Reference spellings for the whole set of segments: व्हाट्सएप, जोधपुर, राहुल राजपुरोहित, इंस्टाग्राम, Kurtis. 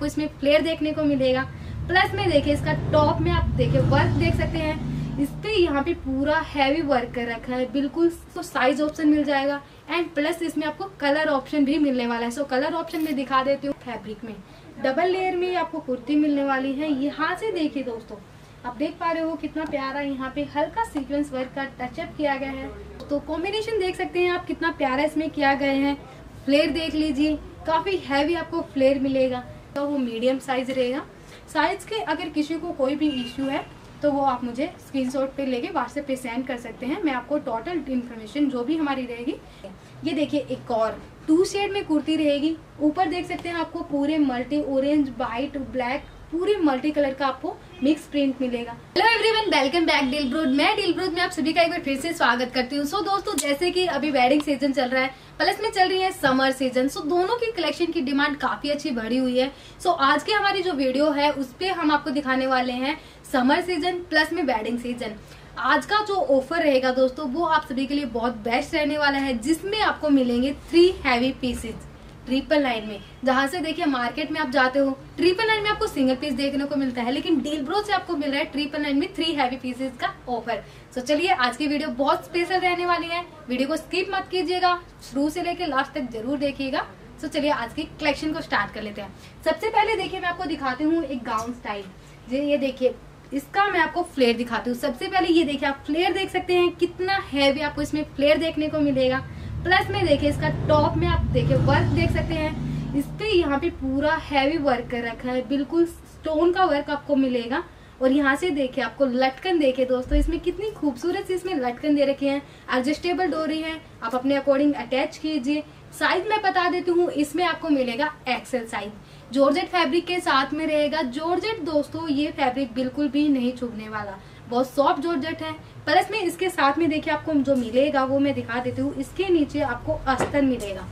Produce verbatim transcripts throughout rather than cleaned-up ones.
आपको इसमें फ्लेयर देखने को मिलेगा। प्लस में देखिए इसका टॉप में आप देखिए वर्क देख सकते हैं, इस पे यहाँ पे पूरा हैवी वर्क कर रखा है बिल्कुल। तो साइज ऑप्शन मिल जाएगा एंड प्लस इसमें आपको कलर ऑप्शन भी मिलने वाला है। सो कलर ऑप्शन में दिखा देती हूँ। फैब्रिक में डबल लेयर में आपको कुर्ती मिलने वाली है। यहाँ से देखिए दोस्तों, आप देख पा रहे हो कितना प्यारा यहाँ पे हल्का सीक्वेंस वर्क का टचअप किया गया है। तो कॉम्बिनेशन देख सकते हैं आप कितना प्यारा इसमें किया गया है। फ्लेयर देख लीजिए, काफी हैवी आपको फ्लेयर मिलेगा, तो वो मीडियम साइज रहेगा। साइज के अगर किसी को कोई भी इश्यू है तो वो आप मुझे स्क्रीनशॉट पे लेके व्हाट्सएप पे सेंड कर सकते हैं। मैं आपको टोटल इन्फॉर्मेशन जो भी हमारी रहेगी। ये देखिए एक और टू शेड में कुर्ती रहेगी। ऊपर देख सकते हैं आपको पूरे मल्टी ऑरेंज, वाइट, ब्लैक, पूरे मल्टी कलर का आपको मिक्स प्रिंट मिलेगा। Hello everyone, welcome back deal brood. मैं डील ब्रूड में आप सभी का एक बार फिर से स्वागत करती हूँ। सो so, दोस्तों जैसे कि अभी वेडिंग सीजन चल रहा है, प्लस में चल रही है समर सीजन, सो so, दोनों की कलेक्शन की डिमांड काफी अच्छी बढ़ी हुई है। सो so, आज की हमारी जो वीडियो है उस पर हम आपको दिखाने वाले हैं समर सीजन प्लस में वेडिंग सीजन। आज का जो ऑफर रहेगा दोस्तों वो आप सभी के लिए बहुत बेस्ट रहने वाला है, जिसमें आपको मिलेंगे three heavy pieces triple nine में। जहां से देखिए मार्केट में आप जाते हो ट्रिपल नाइन में आपको सिंगल पीस देखने को मिलता है, लेकिन डील ब्रो से आपको मिल रहा है ट्रिपल नाइन में थ्री हैवी पीसेस का ऑफर। तो चलिए आज की वीडियो बहुत स्पेशल रहने वाली है, वीडियो को स्किप मत कीजिएगा, शुरू से लेकर लास्ट तक जरूर देखिएगा। तो चलिए आज की कलेक्शन को स्टार्ट कर लेते हैं। सबसे पहले देखिए मैं आपको दिखाती हूँ एक गाउन स्टाइल। ये देखिए इसका मैं आपको फ्लेयर दिखाती हूँ। सबसे पहले ये देखिए आप फ्लेयर देख सकते हैं कितना हैवी आपको इसमें फ्लेयर देखने को मिलेगा। प्लस में देखिए इसका टॉप में आप देखिए वर्क देख सकते हैं, इस पे यहाँ पे पूरा हैवी वर्क कर रखा है, बिल्कुल स्टोन का वर्क आपको मिलेगा। और यहाँ से देखिए आपको लटकन देखिए दोस्तों, इसमें कितनी खूबसूरत सी इसमें लटकन दे रखी है। एडजस्टेबल डोरी है, आप अपने अकॉर्डिंग अटैच कीजिए। साइज मैं बता देती हूँ, इसमें आपको मिलेगा एक्सेल साइज। जॉर्जेट फैब्रिक के साथ में रहेगा। जॉर्जेट दोस्तों ये फैब्रिक बिल्कुल भी नहीं चुभने वाला, बहुत सॉफ्ट जॉर्जेट है। प्लस में इसके साथ में देखिए आपको जो मिलेगा वो मैं दिखा देती हूँ। इसके नीचे आपको अस्तर मिलेगा।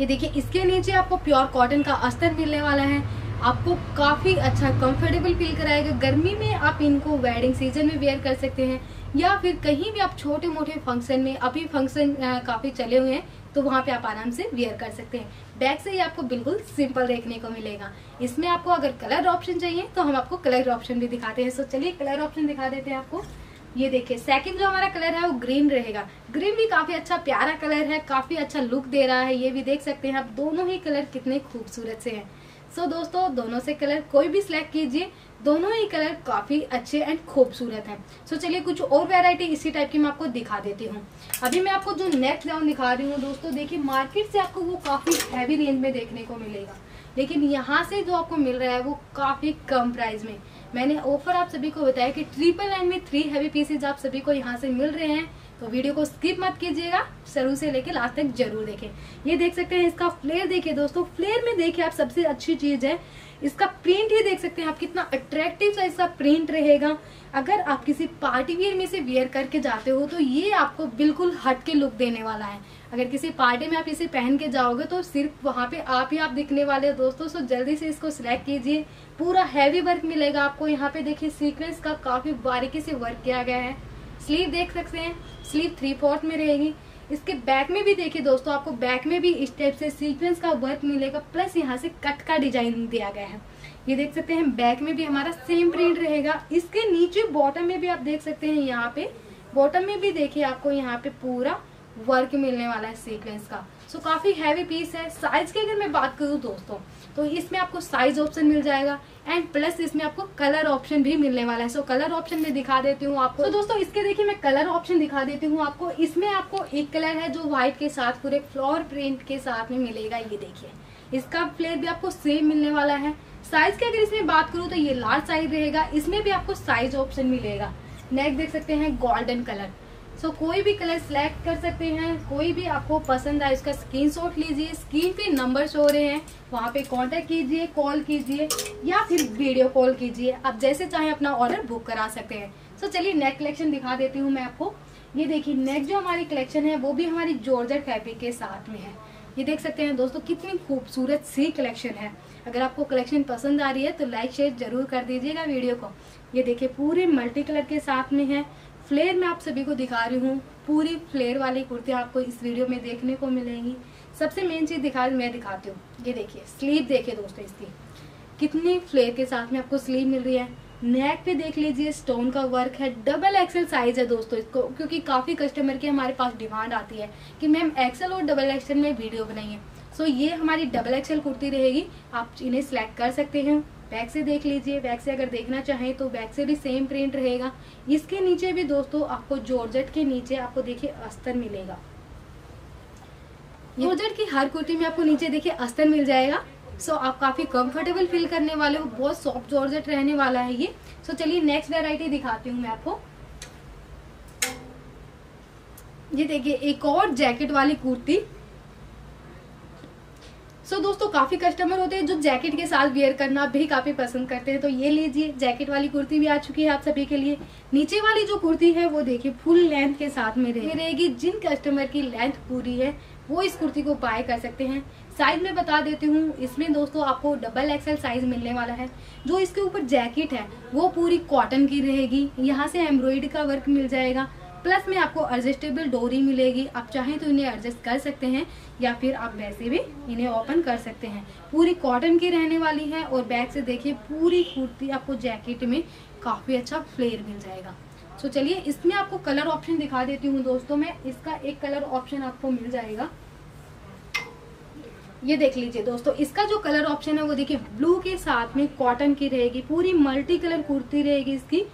ये देखिए इसके नीचे आपको प्योर कॉटन का अस्तर मिलने वाला है। आपको काफी अच्छा कंफर्टेबल फील कराएगा। गर्मी में आप इनको वेडिंग सीजन में वेयर कर सकते हैं, या फिर कहीं भी आप छोटे मोटे फंक्शन में, अभी फंक्शन काफी चले हुए हैं तो वहाँ पे आप आराम से वेयर कर सकते हैं। बैक से ये आपको बिल्कुल सिंपल देखने को मिलेगा। इसमें आपको अगर कलर ऑप्शन चाहिए तो हम आपको कलर ऑप्शन भी दिखाते हैं। सो चलिए कलर ऑप्शन दिखा देते हैं आपको। ये देखिए सेकंड जो हमारा कलर है वो ग्रीन रहेगा। ग्रीन भी काफी अच्छा प्यारा कलर है, काफी अच्छा लुक दे रहा है। ये भी देख सकते हैं आप, दोनों ही कलर कितने खूबसूरत से हैं। सो so, दोस्तों दोनों से कलर कोई भी सिलेक्ट कीजिए, दोनों ही कलर काफी अच्छे एंड खूबसूरत हैं। सो so, चलिए कुछ और वैरायटी इसी टाइप की मैं आपको दिखा देती हूँ। अभी मैं आपको जो नेक्स्ट गाउन दिखा रही हूँ दोस्तों, देखिए मार्केट से आपको वो काफी हैवी रेंज में देखने को मिलेगा, लेकिन यहाँ से जो आपको मिल रहा है वो काफी कम प्राइस में। मैंने ऑफर आप सभी को बताया कि ट्रिपल नाइन में थ्री हैवी पीसेज आप सभी को यहाँ से मिल रहे हैं। तो वीडियो को स्किप मत कीजिएगा, शुरू से लेके लास्ट तक जरूर देखें। ये देख सकते हैं इसका फ्लेयर देखिए दोस्तों। फ्लेयर में देखिए आप सबसे अच्छी चीज है इसका प्रिंट ही देख सकते हैं आप, कितना अट्रैक्टिव सा इसका प्रिंट रहेगा। अगर आप किसी पार्टी वियर में से वियर करके जाते हो तो ये आपको बिल्कुल हटके लुक देने वाला है। अगर किसी पार्टी में आप इसे पहन के जाओगे तो सिर्फ वहाँ पे आप ही आप दिखने वाले हो दोस्तों। सो जल्दी से इसको सिलेक्ट कीजिए। पूरा हैवी वर्क मिलेगा आपको। यहाँ पे देखिए सीक्वेंस का काफी बारीकी से वर्क किया गया है। स्लीव देख सकते हैं, स्लीव थ्री फोर्थ में रहेगी। इसके बैक में भी देखिए दोस्तों, आपको बैक में भी इस टाइप से सीक्वेंस का वर्क मिलेगा, प्लस यहाँ से कट का डिजाइन दिया गया है। ये देख सकते हैं बैक में भी हमारा सेम प्रिंट रहेगा। इसके नीचे बॉटम में भी आप देख सकते हैं, यहाँ पे बॉटम में भी देखिए आपको यहाँ पे पूरा वर्क मिलने वाला है सीक्वेंस का। सो so, काफी हैवी पीस है। साइज की अगर मैं बात करूँ दोस्तों तो इसमें आपको साइज ऑप्शन मिल जाएगा एंड प्लस इसमें आपको कलर ऑप्शन भी मिलने वाला है। सो so, कलर ऑप्शन में दिखा देती हूँ आपको। तो so, दोस्तों इसके देखिए मैं कलर ऑप्शन दिखा देती हूँ आपको। इसमें आपको एक कलर है जो व्हाइट के साथ पूरे फ्लावर प्रिंट के साथ में मिलेगा। ये देखिए इसका फ्लेयर भी आपको सेम मिलने वाला है। साइज की अगर इसमें बात करूँ तो ये लार्ज साइज रहेगा। इसमें भी आपको साइज ऑप्शन मिलेगा। नेक्स्ट देख सकते हैं गोल्डन कलर। सो so, कोई भी कलर सेलेक्ट कर सकते हैं, कोई भी आपको पसंद आए उसका स्क्रीनशॉट लीजिए। स्क्रीन पे नंबर शो हो रहे हैं, वहाँ पे कांटेक्ट कीजिए, कॉल कीजिए या फिर वीडियो कॉल कीजिए। आप जैसे चाहे अपना ऑर्डर बुक करा सकते हैं। सो so, चलिए नेक्स्ट कलेक्शन दिखा देती हूँ मैं आपको। ये देखिए नेक्स्ट जो हमारी कलेक्शन है वो भी हमारी जॉर्जेट फैब्रिक के साथ में है। ये देख सकते हैं दोस्तों कितनी खूबसूरत सी कलेक्शन है। अगर आपको कलेक्शन पसंद आ रही है तो लाइक शेयर जरूर कर दीजिएगा वीडियो को। ये देखिए पूरे मल्टी कलर के साथ में है। फ्लेयर में आप सभी को दिखा रही हूँ, पूरी फ्लेयर वाली कुर्ती आपको इस वीडियो में देखने को मिलेंगी। सबसे मेन चीज दिखा मैं दिखाती हूँ, ये देखिए स्लीव देखिए दोस्तों, इसकी कितनी फ्लेयर के साथ में आपको स्लीव मिल रही है। नेक पे देख लीजिए स्टोन का वर्क है, डबल एक्सेल साइज है दोस्तों इसको, क्योंकि काफी कस्टमर की हमारे पास डिमांड आती है कि मैम एक्सेल और डबल एक्सेल में वीडियो बनाइए। सो ये हमारी डबल एक्सेल कुर्ती रहेगी, आप इन्हें सिलेक्ट कर सकते हैं। बैक से देख लीजिए, बैक से अगर देखना चाहें तो बैक से भी सेम प्रिंट रहेगा। इसके नीचे भी दोस्तों आपको जॉर्जेट के नीचे आपको देखिए अस्तर मिलेगा, जॉर्जेट की हर कुर्ती में आपको नीचे देखिए अस्तर मिल जाएगा। सो so, आप काफी कंफर्टेबल फील करने वाले हो, बहुत सॉफ्ट जॉर्जेट रहने वाला है ये। सो so, चलिए नेक्स्ट वैरायटी दिखाती हूँ मैं आपको। ये देखिए एक और जैकेट वाली कुर्ती। सो so, दोस्तों काफी कस्टमर होते हैं जो जैकेट के साथ वेयर करना भी काफी पसंद करते हैं, तो ये लीजिए जैकेट वाली कुर्ती भी आ चुकी है आप सभी के लिए। नीचे वाली जो कुर्ती है वो देखिए फुल लेंथ के साथ में रहेगी। जिन कस्टमर की लेंथ पूरी है वो इस कुर्ती को बाय कर सकते हैं। साइज में बता देती हूँ, इसमें दोस्तों आपको डबल एक्सेल साइज मिलने वाला है। जो इसके ऊपर जैकेट है वो पूरी कॉटन की रहेगी, यहाँ से एम्ब्रॉयडरी का वर्क मिल जाएगा, प्लस में आपको एडजस्टेबल डोरी मिलेगी। आप चाहें तो इन्हें एडजस्ट कर सकते हैं या फिर आप वैसे भी इन्हें ओपन कर सकते हैं। पूरी कॉटन की रहने वाली है और बैक से देखिए पूरी कुर्ती आपको जैकेट में काफ़ी अच्छा फ्लेयर मिल जाएगा। तो चलिए इसमें आपको कलर ऑप्शन दिखा देती हूँ दोस्तों मैं, इसका एक कलर ऑप्शन आपको मिल जाएगा, ये देख लीजिए दोस्तों। इसका जो कलर ऑप्शन है वो देखिए ब्लू के साथ में कॉटन की रहेगी, पूरी मल्टी कलर कुर्ती रहेगी। इसकी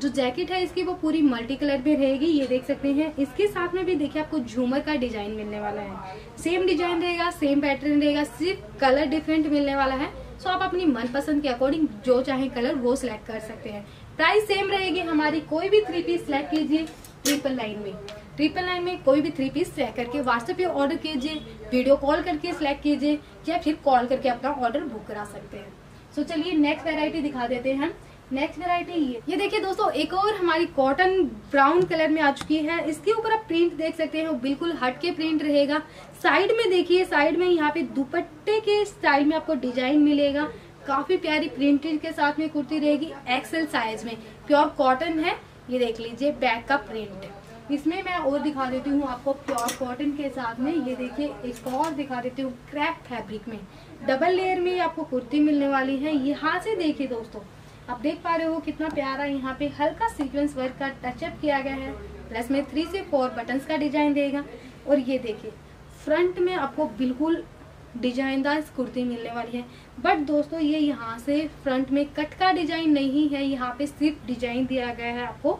जो जैकेट है इसकी वो पूरी मल्टी कलर में रहेगी, ये देख सकते हैं। इसके साथ में भी देखिए आपको झूमर का डिजाइन मिलने वाला है, सेम डिजाइन रहेगा, सेम पैटर्न रहेगा, सिर्फ कलर डिफरेंट मिलने वाला है। सो आप अपनी मनपसंद के अकॉर्डिंग जो चाहे कलर वो सिलेक्ट कर सकते हैं। प्राइस सेम रहेगी हमारी। कोई भी थ्री पीस सिलेक्ट कीजिए ट्रिपल नाइन में, ट्रिपल नाइन में कोई भी थ्री पीस सेलेक्ट करके व्हाट्सएप पे ऑर्डर कीजिए, वीडियो कॉल करके सिलेक्ट कीजिए या फिर कॉल करके अपना ऑर्डर बुक करा सकते हैं। सो चलिए नेक्स्ट वेरायटी दिखा देते हैं। नेक्स्ट वेरायटी ये ये देखिए दोस्तों एक और हमारी कॉटन ब्राउन कलर में आ चुकी है। इसके ऊपर आप प्रिंट देख सकते हैं, बिल्कुल हटके प्रिंट रहेगा। साइड में देखिए, साइड में यहाँ पे दुपट्टे के स्टाइल में आपको डिजाइन मिलेगा, काफी प्यारी प्रिंटेड के साथ में कुर्ती रहेगी, एक्सेल साइज में, प्योर कॉटन है। ये देख लीजिए बैक का प्रिंट। इसमें मैं और दिखा देती हूँ आपको प्योर कॉटन के साथ में, ये देखिए एक और दिखा देती हूँ क्रैप फैब्रिक में, डबल लेयर में आपको कुर्ती मिलने वाली है। यहाँ से देखिए दोस्तों आप देख पा रहे हो कितना प्यारा, यहाँ पे हल्का सीक्वेंस वर्क का टचअप किया गया है, प्लस में थ्री से फोर बटन्स का डिजाइन देगा। और ये देखिए फ्रंट में आपको बिल्कुल डिजाइनदार कुर्ती मिलने वाली है, बट दोस्तों ये यहाँ से फ्रंट में कट का डिजाइन नहीं है, यहाँ पे सिर्फ डिजाइन दिया गया है आपको,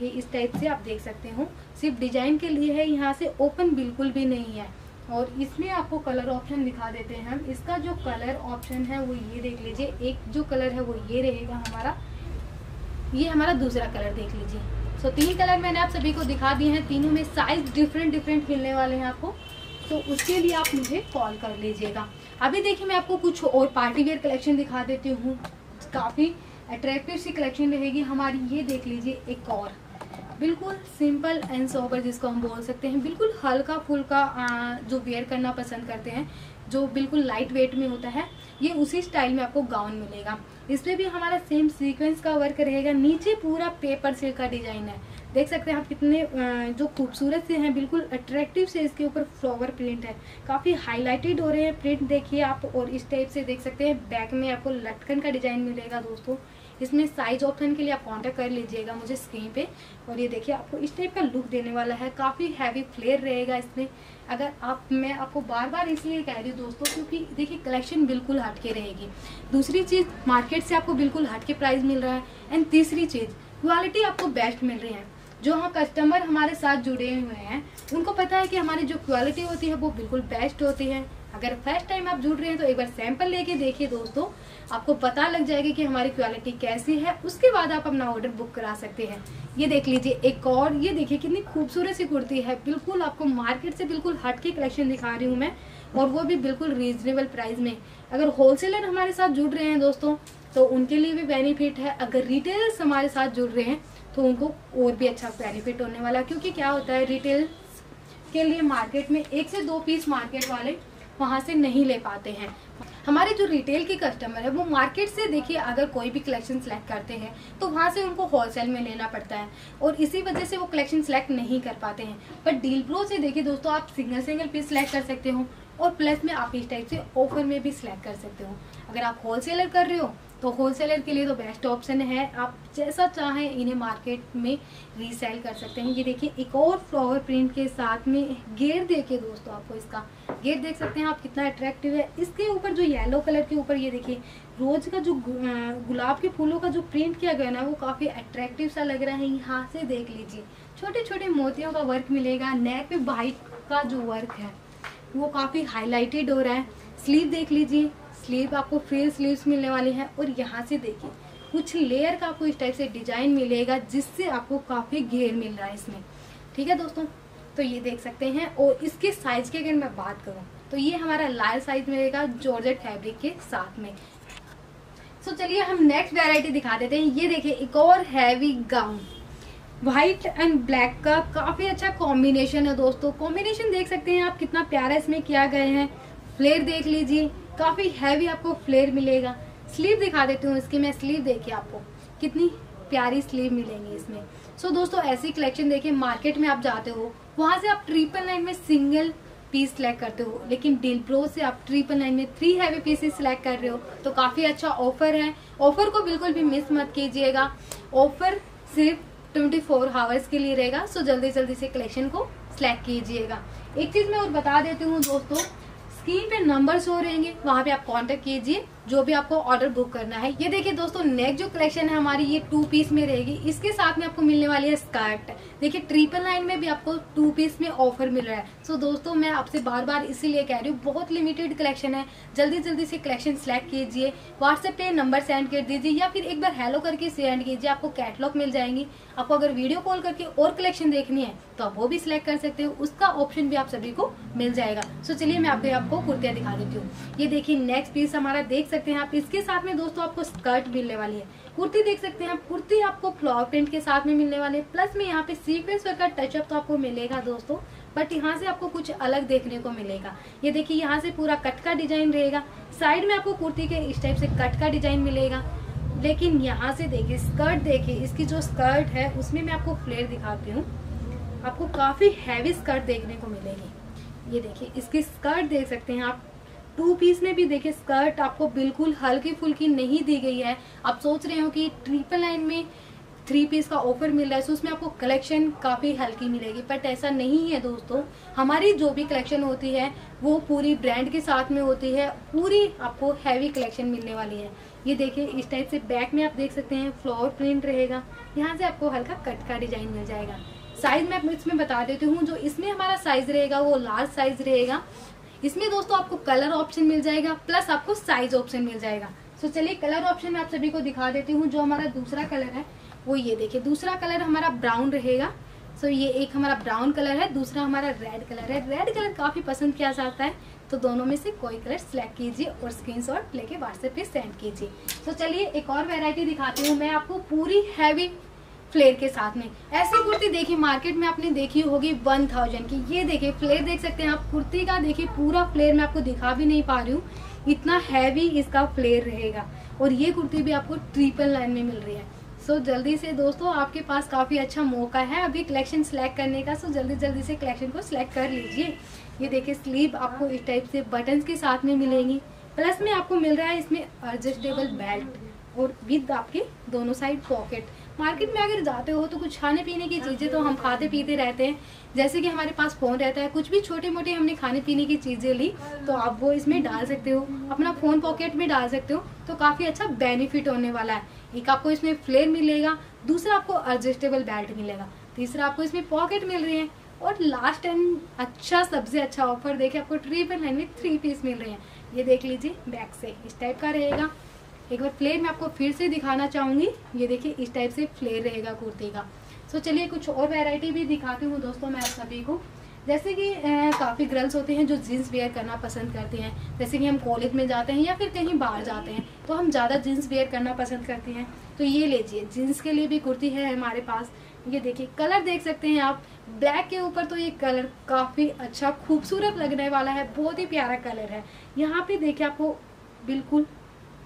ये इस टाइप से आप देख सकते हो, सिर्फ डिजाइन के लिए है, यहाँ से ओपन बिल्कुल भी नहीं है। और इसमें आपको कलर ऑप्शन दिखा देते हैं हम। इसका जो कलर ऑप्शन है वो ये देख लीजिए, एक जो कलर है वो ये रहेगा हमारा, ये हमारा दूसरा कलर देख लीजिए। सो तीन कलर मैंने आप सभी को दिखा दिए हैं, तीनों में साइज डिफरेंट डिफरेंट मिलने वाले हैं आपको, तो उसके लिए आप मुझे कॉल कर लीजिएगा। अभी देखिए मैं आपको कुछ और पार्टी वेयर कलेक्शन दिखा देती हूँ, काफ़ी अट्रैक्टिव सी कलेक्शन रहेगी हमारी। ये देख लीजिए एक और बिल्कुल सिंपल एंड सोबर जिसको हम बोल सकते हैं, बिल्कुल हल्का फुल्का जो वेयर करना पसंद करते हैं, जो बिल्कुल लाइट वेट में होता है, ये उसी स्टाइल में आपको गाउन मिलेगा। इसमें भी हमारा सेम सीक्वेंस का वर्क रहेगा, नीचे पूरा पेपर सिल्क का डिजाइन है, देख सकते हैं आप कितने जो खूबसूरत से हैं, बिल्कुल अट्रैक्टिव से। इसके ऊपर फ्लावर प्रिंट है, काफ़ी हाईलाइटेड हो रहे हैं प्रिंट देखिए आप, और इस टाइप से देख सकते हैं। बैक में आपको लटकन का डिजाइन मिलेगा दोस्तों। इसमें साइज ऑप्शन के लिए आप कांटेक्ट कर लीजिएगा मुझे स्क्रीन पे। और ये देखिए आपको इस टाइप का लुक देने वाला है, काफ़ी हैवी फ्लेयर रहेगा इसमें। अगर आप मैं आपको बार बार इसलिए कह रही हूँ दोस्तों क्योंकि देखिए कलेक्शन बिल्कुल हटके रहेगी। दूसरी चीज़ मार्केट से आपको बिल्कुल हटके प्राइस मिल रहा है, एंड तीसरी चीज़ क्वालिटी आपको बेस्ट मिल रही है। जो हम कस्टमर हमारे साथ जुड़े हुए हैं उनको पता है कि हमारी जो क्वालिटी होती है वो बिल्कुल बेस्ट होती है। अगर फर्स्ट टाइम आप जुड़ रहे हैं तो एक बार सैंपल लेके देखिए दोस्तों, आपको पता लग जाएगा कि हमारी क्वालिटी कैसी है, उसके बाद आप अपना ऑर्डर बुक करा सकते हैं। ये देख लीजिए एक और, ये देखिए कितनी खूबसूरत सी कुर्ती है, बिल्कुल आपको मार्केट से बिल्कुल हट के कलेक्शन दिखा रही हूँ मैं, और वो भी बिल्कुल रीजनेबल प्राइस में। अगर होलसेलर हमारे साथ जुड़ रहे हैं दोस्तों तो उनके लिए भी बेनिफिट है, अगर रिटेलर्स हमारे साथ जुड़ रहे हैं तो उनको और भी अच्छा बेनिफिट होने वाला है। क्योंकि क्या होता है रिटेलर्स के लिए मार्केट में एक से दो पीस मार्केट वाले वहाँ से नहीं ले पाते हैं। हमारे जो रिटेल के कस्टमर है वो मार्केट से देखिए अगर कोई भी कलेक्शन सेलेक्ट करते हैं तो वहाँ से उनको होलसेल में लेना पड़ता है और इसी वजह से वो कलेक्शन सेलेक्ट नहीं कर पाते हैं। पर डील प्रो से देखिए दोस्तों आप सिंगल सिंगल पीस सेलेक्ट कर सकते हो, और प्लस में आप इस टाइप से ऑफर में भी सिलेक्ट कर सकते हो। अगर आप होलसेलर कर रहे हो तो होलसेलर के लिए तो बेस्ट ऑप्शन है, आप जैसा चाहें इन्हें मार्केट में रीसेल कर सकते हैं। ये देखिए एक और फ्लावर प्रिंट के साथ में घेर देके दोस्तों आपको इसका घेर देख सकते हैं आप कितना अट्रैक्टिव है। इसके ऊपर जो येलो कलर के ऊपर ये देखिए रोज का जो गुलाब के फूलों का जो प्रिंट किया गया ना वो काफ़ी अट्रैक्टिव सा लग रहा है। यहाँ से देख लीजिए छोटे छोटे मोतियों का वर्क मिलेगा, नेक पे वाइट का जो वर्क है वो काफ़ी हाईलाइटेड हो रहा है। स्लीव देख लीजिए, स्लीव आपको फ्री स्लीव्स मिलने वाली हैं और यहाँ से देखिए कुछ लेयर का आपको इस टाइप से डिजाइन मिलेगा जिससे आपको काफ़ी घेर मिल रहा है इसमें। ठीक है दोस्तों, तो ये देख सकते हैं। और इसके साइज की अगर मैं बात करूं तो ये हमारा लार्ज साइज मिलेगा जॉर्जेट फैब्रिक के साथ में। सो चलिए हम नेक्स्ट वेराइटी दिखा देते हैं। ये देखिए एक और heavy gown, white and black का काफ़ी अच्छा कॉम्बिनेशन है दोस्तों। कॉम्बिनेशन देख सकते हैं आप कितना प्यारा इसमें किया गया है। फ्लेयर देख लीजिए, काफ़ी हैवी आपको फ्लेयर मिलेगा। स्लीव दिखा देती हूँ इसकी मैं, स्लीव देखिए आपको कितनी प्यारी स्लीव मिलेंगी इसमें। सो so, दोस्तों ऐसी कलेक्शन देखिए मार्केट में आप जाते हो वहाँ से आप ट्रिपल नाइन में सिंगल पीस सिलेक्ट करते हो, लेकिन डील प्रो से आप ट्रिपल नाइन में थ्री हैवी पीसेस सिलेक्ट कर रहे हो तो काफ़ी अच्छा ऑफर है। ऑफर को बिल्कुल भी मिस मत कीजिएगा, ऑफर सिर्फ चौबीस आवर्स के लिए रहेगा। सो जल्दी जल्दी से कलेक्शन को सिलेक्ट कीजिएगा। एक चीज मैं और बता देती हूँ दोस्तों, स्क्रीन पे नंबर शो रहेंगे, वहाँ पे आप कांटेक्ट कीजिए जो भी आपको ऑर्डर बुक करना है। ये देखिए दोस्तों नेक्स्ट जो कलेक्शन है हमारी ये टू पीस में रहेगी। इसके साथ में आपको मिलने वाली है स्कर्ट। देखिए ट्रिपल नाइन में भी आपको टू पीस में ऑफर मिल रहा है। सो दोस्तों मैं आपसे बार बार इसीलिए कह रही हूँ, बहुत लिमिटेड कलेक्शन है, जल्दी जल्दी से कलेक्शन सेलेक्ट कीजिए। व्हाट्सएप पे नंबर सेंड कर दीजिए या फिर एक बार हेलो करके सेंड कीजिए, आपको कैटलॉग मिल जाएंगी। आपको अगर वीडियो कॉल करके और कलेक्शन देखनी है तो आप वो भी सिलेक्ट कर सकते हो, उसका ऑप्शन भी आप सभी को मिल जाएगा। सो चलिए मैं आपको आपको कुर्तियाँ दिखा देती हूँ। ये देखिए नेक्स्ट पीस हमारा देख सकते हैं आप, इसके साथ में दोस्तों आपको स्कर्ट मिलने वाली है। कुर्ती देख सकते हैं आप, कुर्ती आपको फ्लावर प्रिंट के साथ में मिलने वाली है। प्लस में यहाँ पे सीक्वेंस वर्क का टचअप तो आपको मिलेगा दोस्तों, बट यहाँ से आपको कुछ अलग देखने को मिलेगा। ये देखिए यहाँ से पूरा कट का डिजाइन रहेगा, साइड में आपको कुर्ती के इस टाइप से कट का डिजाइन मिलेगा। लेकिन यहाँ से देखिए स्कर्ट, देखिए इसकी जो स्कर्ट है उसमें मैं आपको फ्लेयर दिखाती हूँ, आपको काफी हैवी स्कर्ट देखने को मिलेगी। ये देखिए इसकी स्कर्ट देख सकते हैं आप, टू पीस में भी देखिए स्कर्ट आपको बिल्कुल हल्की फुल्की नहीं दी गई है। आप सोच रहे हो कि ट्रिपल नाइन में थ्री पीस का ऑफर मिल रहा है तो उसमें आपको कलेक्शन काफ़ी हल्की मिलेगी, बट ऐसा नहीं है दोस्तों। हमारी जो भी कलेक्शन होती है वो पूरी ब्रांड के साथ में होती है, पूरी आपको हैवी कलेक्शन मिलने वाली है। ये देखिए इस टाइप से बैक में आप देख सकते हैं फ्लावर प्रिंट रहेगा, यहाँ से आपको हल्का कट का डिजाइन मिल जाएगा। साइज मैं इसमें बता देती हूँ, जो इसमें हमारा साइज रहेगा वो लार्ज साइज रहेगा। इसमें दोस्तों आपको कलर ऑप्शन मिल जाएगा प्लस आपको साइज ऑप्शन मिल जाएगा। सो चलिए कलर ऑप्शन मैं आप सभी को दिखा देती हूँ। जो हमारा दूसरा कलर है वो ये देखिए, दूसरा कलर हमारा ब्राउन रहेगा। सो ये एक हमारा ब्राउन कलर है, दूसरा हमारा रेड कलर है। रेड कलर काफ़ी पसंद किया जाता है तो दोनों में से कोई कलर सेलेक्ट कीजिए और स्क्रीनशॉट लेके व्हाट्सएप पे सेंड कीजिए। सो चलिए एक और वेरायटी दिखाती हूँ मैं आपको पूरी हैवी फ्लेयर के साथ में। ऐसी कुर्ती देखिए मार्केट में आपने देखी होगी वन थाउजेंड की। ये देखिए फ्लेयर देख सकते हैं आप, कुर्ती का देखिए पूरा फ्लेयर मैं आपको दिखा भी नहीं पा रही हूँ, इतना हैवी इसका फ्लेयर रहेगा। और ये कुर्ती भी आपको ट्रिपल नाइन में मिल रही है। सो जल्दी से दोस्तों आपके पास काफ़ी अच्छा मौका है अभी कलेक्शन सेलेक्ट करने का। सो जल्दी जल्दी से कलेक्शन को सिलेक्ट कर लीजिए। ये देखिए स्लीव आपको इस टाइप से बटन्स के साथ में मिलेंगी, प्लस में आपको मिल रहा है इसमें एडजस्टेबल बेल्ट और विद आपके दोनों साइड पॉकेट। मार्केट में अगर जाते हो तो कुछ खाने पीने की चीज़ें तो हम खाते पीते रहते हैं, जैसे कि हमारे पास फ़ोन रहता है, कुछ भी छोटे मोटे हमने खाने पीने की चीज़ें ली तो आप वो इसमें डाल सकते हो, अपना फ़ोन पॉकेट में डाल सकते हो, तो काफ़ी अच्छा बेनिफिट होने वाला है। एक आपको इसमें फ्लेयर मिलेगा, दूसरा आपको एडजस्टेबल बेल्ट मिलेगा, तीसरा आपको इसमें पॉकेट मिल रही है, और लास्ट टाइम अच्छा सबसे अच्छा ऑफर देखिए आपको ट्रिपल नाइन में थ्री पीस मिल रहे हैं। ये देख लीजिए बैक से इस टाइप का रहेगा। एक बार फ्लेयर मैं आपको फिर से दिखाना चाहूँगी। ये देखिए इस टाइप से फ्लेयर रहेगा कुर्ती का। सो चलिए कुछ और वैरायटी भी दिखाती हूँ दोस्तों मैं आप सभी को। जैसे कि काफ़ी गर्ल्स होते हैं जो जीन्स वेयर करना पसंद करते हैं, जैसे कि हम कॉलेज में जाते हैं या फिर कहीं बाहर जाते हैं तो हम ज़्यादा जीन्स वेयर करना पसंद करते हैं, तो ये लीजिए जीन्स के लिए भी कुर्ती है हमारे पास। ये देखिए कलर देख सकते हैं आप, ब्लैक के ऊपर तो ये कलर काफ़ी अच्छा खूबसूरत लगने वाला है, बहुत ही प्यारा कलर है। यहाँ पर देखिए आपको बिल्कुल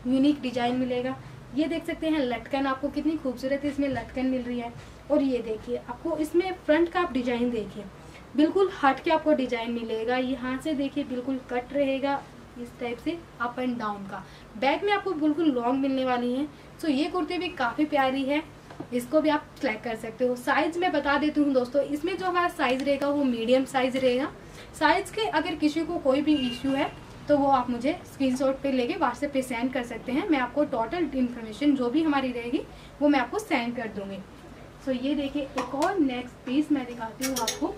यूनिक डिजाइन मिलेगा। ये देख सकते हैं लटकन आपको कितनी खूबसूरत इसमें लटकन मिल रही है। और ये देखिए आपको इसमें फ्रंट का आप डिजाइन देखिए, बिल्कुल हट के आपको डिजाइन मिलेगा। यहाँ से देखिए बिल्कुल कट रहेगा इस टाइप से अप एंड डाउन का। बैक में आपको बिल्कुल लॉन्ग मिलने वाली है। सो ये कुर्ती भी काफ़ी प्यारी है, इसको भी आप सेलेक्ट कर सकते हो। साइज मैं बता देती हूँ दोस्तों, इसमें जो हमारा साइज रहेगा वो मीडियम साइज रहेगा। साइज के अगर किसी को कोई भी इश्यू है तो वो आप मुझे स्क्रीनशॉट पे लेके व्हाट्सएप पे सेंड कर सकते हैं। मैं आपको टोटल इन्फॉर्मेशन जो भी हमारी रहेगी वो मैं आपको सेंड कर दूंगी। सो ये देखिए एक और नेक्स्ट पीस मैं दिखाती हूँ आपको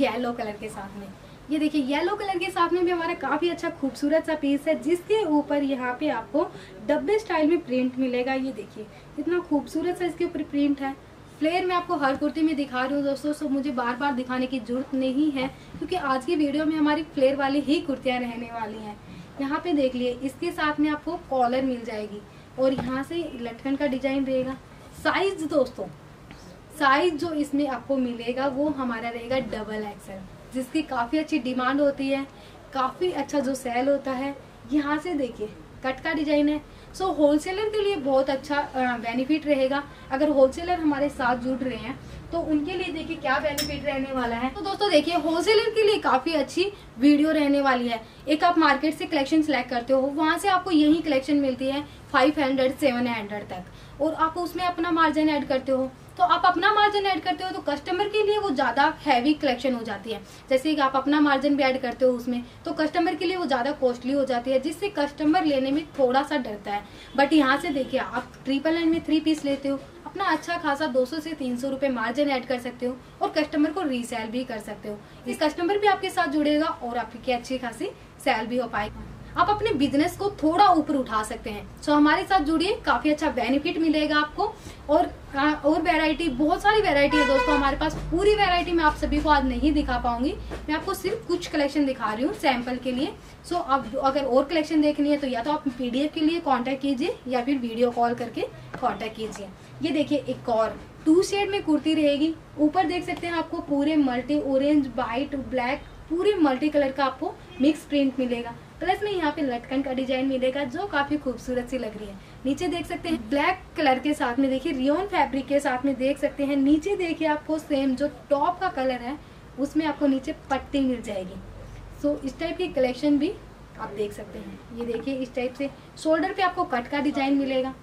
येलो कलर के साथ में। ये देखिए येलो कलर के साथ में भी हमारा काफ़ी अच्छा खूबसूरत सा पीस है, जिसके ऊपर यहाँ पे आपको डब्बे स्टाइल में प्रिंट मिलेगा। ये देखिए इतना खूबसूरत सा इसके ऊपर प्रिंट है। फ्लेयर मैं आपको हर कुर्ती में दिखा रही हूँ दोस्तों, सो मुझे बार बार दिखाने की जरूरत नहीं है, क्योंकि आज की वीडियो में हमारी फ्लेयर वाली ही कुर्तियाँ रहने वाली हैं। यहाँ पे देख लिए इसके साथ में आपको कॉलर मिल जाएगी और यहाँ से लटकन का डिजाइन रहेगा। साइज दोस्तों, साइज जो इसमें आपको मिलेगा वो हमारा रहेगा डबल एक्सल, जिसकी काफ़ी अच्छी डिमांड होती है, काफ़ी अच्छा जो सेल होता है। यहाँ से देखिए कट का डिजाइन है। सो होलसेलर के लिए बहुत अच्छा बेनिफिट रहेगा। अगर होलसेलर हमारे साथ जुड़ रहे हैं तो उनके लिए देखिए क्या बेनिफिट रहने वाला है। तो दोस्तों देखिए होलसेलर के लिए काफ़ी अच्छी वीडियो रहने वाली है। एक आप मार्केट से कलेक्शन सेलेक्ट करते हो, वहाँ से आपको यही कलेक्शन मिलती है फाइव हंड्रेड सेवन हंड्रेड तक, और आप उसमें अपना मार्जिन ऐड करते हो। तो आप अपना मार्जिन ऐड करते हो तो कस्टमर के लिए वो ज़्यादा हैवी कलेक्शन हो जाती है। जैसे कि आप अपना मार्जिन भी ऐड करते हो उसमें, तो कस्टमर के लिए वो ज़्यादा कॉस्टली हो जाती है, जिससे कस्टमर लेने में थोड़ा सा डरता है। बट यहाँ से देखिए आप ट्रिपल लाइन में थ्री पीस लेते हो, अपना अच्छा खासा दो सौ से तीन सौ रुपये मार्जिन ऐड कर सकते हो और कस्टमर को रीसेल भी कर सकते हो। इस कस्टमर भी आपके साथ जुड़ेगा और आपकी अच्छी खासी सेल भी हो पाएगी। आप अपने बिजनेस को थोड़ा ऊपर उठा सकते हैं। सो हमारे साथ जुड़िए, काफी अच्छा बेनिफिट मिलेगा आपको। और और वैरायटी, बहुत सारी वैरायटी है दोस्तों हमारे पास। पूरी वैरायटी मैं आप सभी को आज नहीं दिखा पाऊंगी, मैं आपको सिर्फ कुछ कलेक्शन दिखा रही हूँ सैंपल के लिए। सो आप अगर और कलेक्शन देखनी है तो या तो आप पीडीएफ के लिए कॉन्टैक्ट कीजिए या फिर वीडियो कॉल करके कॉन्टैक्ट कीजिए। ये देखिए एक और टू शेड में कुर्ती रहेगी। ऊपर देख सकते हैं आपको पूरे मल्टी ऑरेंज, व्हाइट, ब्लैक, पूरे मल्टी कलर का आपको मिक्स प्रिंट मिलेगा। प्लस में यहाँ पे लटकन का डिजाइन मिलेगा जो काफी खूबसूरत सी लग रही है। नीचे देख सकते हैं ब्लैक कलर के साथ में, देखिए रियोन फैब्रिक के साथ में देख सकते हैं। नीचे देखिए आपको सेम जो टॉप का कलर है उसमें आपको नीचे पट्टी मिल जाएगी। सो इस टाइप की कलेक्शन भी आप देख सकते हैं। ये देखिए इस टाइप से शोल्डर पे आपको कट का डिजाइन मिलेगा।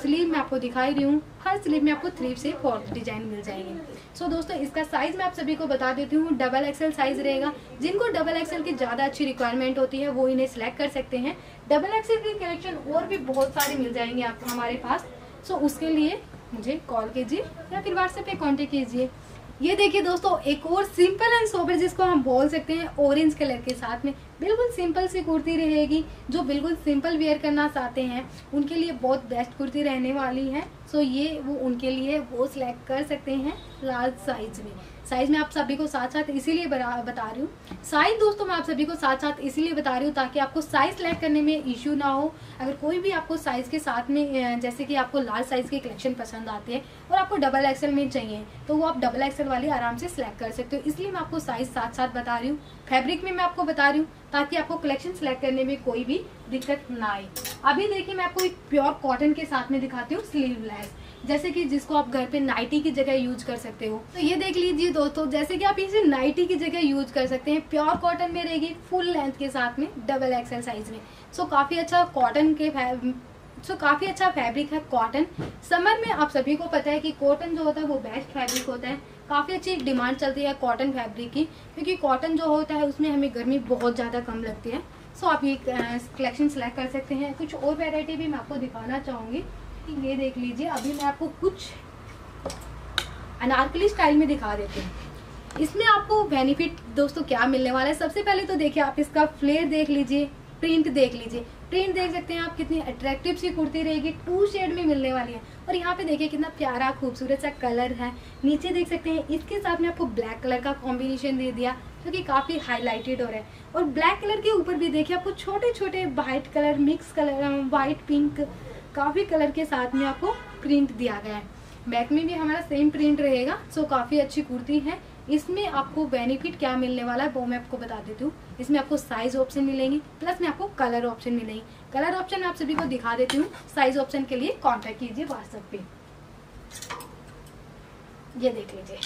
स्लीव में आपको दिखाई रही हूँ, हर स्लीव में आपको थ्री से फोर डिजाइन मिल जाएंगे। सो so, दोस्तों इसका साइज मैं आप सभी को बता देती हूँ, डबल एक्सेल साइज रहेगा। जिनको डबल एक्सेल की ज़्यादा अच्छी रिक्वायरमेंट होती है वो इन्हें सेलेक्ट कर सकते हैं। डबल एक्सेल की कलेक्शन और भी बहुत सारे मिल जाएंगे आपको हमारे पास। सो so, उसके लिए मुझे कॉल कीजिए या फिर व्हाट्सएप पर कॉन्टेक्ट कीजिए। ये देखिए दोस्तों एक और सिंपल एंड सोबर, जिसको हम बोल सकते हैं, ऑरेंज कलर के साथ में बिल्कुल सिंपल सी कुर्ती रहेगी। जो बिल्कुल सिंपल वेयर करना चाहते हैं उनके लिए बहुत बेस्ट कुर्ती रहने वाली है। सो ये वो उनके लिए वो सिलेक्ट कर सकते हैं लार्ज साइज में। साइज में आप सभी को साथ साथ इसीलिए बता रही हूँ, साइज दोस्तों मैं आप सभी को साथ साथ इसीलिए बता रही हूँ ताकि आपको साइज सेलेक्ट करने में इश्यू ना हो। अगर कोई भी आपको साइज के साथ में, जैसे कि आपको लार्ज साइज के कलेक्शन पसंद आते हैं और आपको डबल एक्सेल में चाहिए, तो वो आप डबल एक्सेल वाली आराम से सिलेक्ट कर सकते हो। इसलिए मैं आपको साइज साथ साथ बता रही हूँ, फैब्रिक में मैं आपको बता रही हूँ ताकि आपको कलेक्शन सेलेक्ट करने में कोई भी दिक्कत ना आए। अभी देखिए मैं आपको एक प्योर कॉटन के साथ में दिखाती हूँ स्लीवलेस, जैसे कि जिसको आप घर पे नाइटी की जगह यूज कर सकते हो। तो ये देख लीजिए दोस्तों, जैसे कि आप इसे नाइटी की जगह यूज कर सकते हैं। प्योर कॉटन में रहेगी, फुल लेंथ के साथ में, डबल एक्सेल साइज में। सो काफी अच्छा कॉटन के सो काफी अच्छा फैब्रिक है कॉटन। समर में आप सभी को पता है कि कॉटन जो होता है वो बेस्ट फैब्रिक होता है। काफ़ी अच्छी डिमांड चलती है कॉटन फैब्रिक की, क्योंकि कॉटन जो होता है उसमें हमें गर्मी बहुत ज़्यादा कम लगती है। सो आप ये कलेक्शन सेलेक्ट कर सकते हैं। कुछ और वैरायटी भी मैं आपको दिखाना चाहूँगी। ये देख लीजिए, अभी मैं आपको कुछ अनारकली स्टाइल में दिखा देती हूँ। इसमें आपको बेनिफिट दोस्तों क्या मिलने वाला है, सबसे पहले तो देखिए आप इसका फ्लेयर देख लीजिए, प्रिंट देख लीजिए। प्रिंट देख सकते हैं आप, कितनी अट्रैक्टिव सी कुर्ती रहेगी, टू शेड में मिलने वाली है। और यहाँ पे देखिए कितना प्यारा खूबसूरत सा कलर है। नीचे देख सकते हैं इसके साथ में आपको ब्लैक कलर का कॉम्बिनेशन दे दिया, क्योंकि तो काफ़ी हाईलाइटेड हो रहा है। और ब्लैक कलर के ऊपर भी देखिए आपको छोटे छोटे white colour, mix colour, white pink, काफ़ी कलर के साथ में आपको प्रिंट दिया गया है। बैक में भी हमारा सेम प्रिंट रहेगा। सो काफ़ी अच्छी कुर्ती है। इसमें आपको बेनिफिट क्या मिलने वाला है वो मैं आपको बता देती हूँ। इसमें आपको साइज ऑप्शन मिलेंगे, प्लस में आपको कलर ऑप्शन मिलेंगे। कलर ऑप्शन मैं आप सभी को दिखा देती हूँ। साइज ऑप्शन के लिए कांटेक्ट कीजिए व्हाट्सएप पे। ये देख लीजिए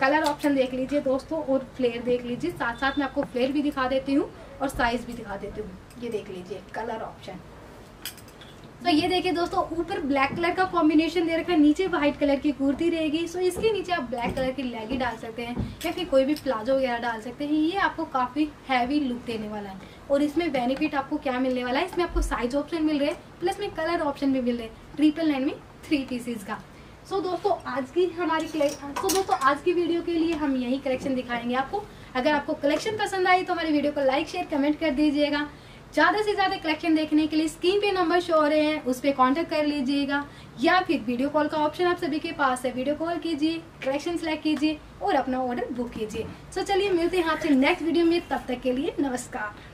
कलर ऑप्शन देख लीजिए दोस्तों और फ्लेयर देख लीजिए, साथ साथ मैं आपको फ्लेयर भी दिखा देती हूँ और साइज भी दिखा देती हूँ। ये देख लीजिए कलर ऑप्शन। तो ये देखिए दोस्तों ऊपर ब्लैक कलर का कॉम्बिनेशन दे रखा है, नीचे व्हाइट कलर की कुर्ती रहेगी। सो इसके नीचे आप ब्लैक कलर की लेगी डाल सकते हैं या फिर कोई भी प्लाजो वगैरह डाल सकते हैं। ये आपको काफ़ी हैवी लुक देने वाला है। और इसमें बेनिफिट आपको क्या मिलने वाला है, इसमें आपको साइज ऑप्शन मिल रहे हैं प्लस में कलर ऑप्शन भी मिल रहे हैं ट्रिपल नाइन में थ्री पीसीज का। सो so, दोस्तों आज की हमारी तो दोस्तों आज की वीडियो के लिए हम यही कलेक्शन दिखाएंगे आपको। अगर आपको कलेक्शन पसंद आई तो हमारी वीडियो को लाइक शेयर कमेंट कर दीजिएगा। ज़्यादा से ज़्यादा कलेक्शन देखने के लिए स्क्रीन पे नंबर शो हो रहे हैं उस पर कॉन्टैक्ट कर लीजिएगा या फिर वीडियो कॉल का ऑप्शन आप सभी के पास है। वीडियो कॉल कीजिए, कलेक्शन सेलेक्ट कीजिए और अपना ऑर्डर बुक कीजिए। सो so, चलिए मिलते हैं आपसे नेक्स्ट वीडियो में। तब तक के लिए नमस्कार।